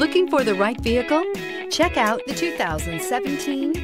Looking for the right vehicle? Check out the 2017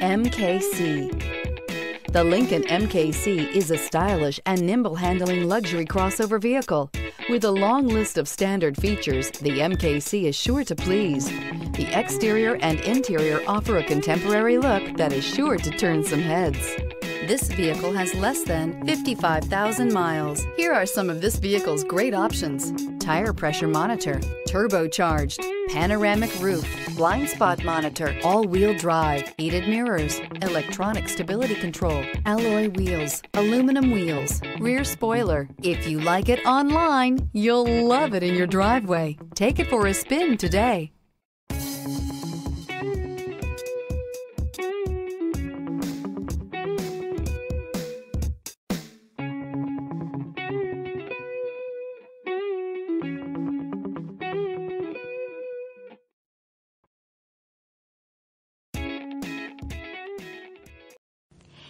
MKC. The Lincoln MKC is a stylish and nimble-handling luxury crossover vehicle. With a long list of standard features, the MKC is sure to please. The exterior and interior offer a contemporary look that is sure to turn some heads. This vehicle has less than 55,000 miles. Here are some of this vehicle's great options: tire pressure monitor, turbocharged, panoramic roof, blind spot monitor, all-wheel drive, heated mirrors, electronic stability control, alloy wheels, aluminum wheels, rear spoiler. If you like it online, you'll love it in your driveway. Take it for a spin today.